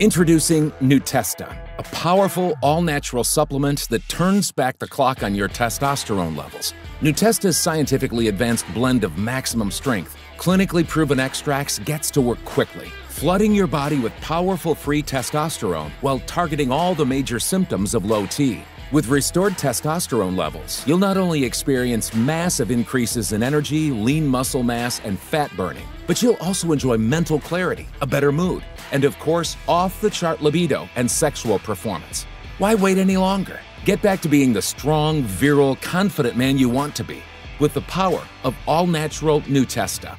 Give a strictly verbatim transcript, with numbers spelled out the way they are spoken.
Introducing Nutesta, a powerful, all-natural supplement that turns back the clock on your testosterone levels. Nutesta's scientifically advanced blend of maximum strength, clinically proven extracts gets to work quickly, flooding your body with powerful free testosterone while targeting all the major symptoms of low T. With restored testosterone levels, you'll not only experience massive increases in energy, lean muscle mass, and fat burning, but you'll also enjoy mental clarity, a better mood, and of course, off-the-chart libido and sexual performance. Why wait any longer? Get back to being the strong, virile, confident man you want to be with the power of all-natural Nutesta.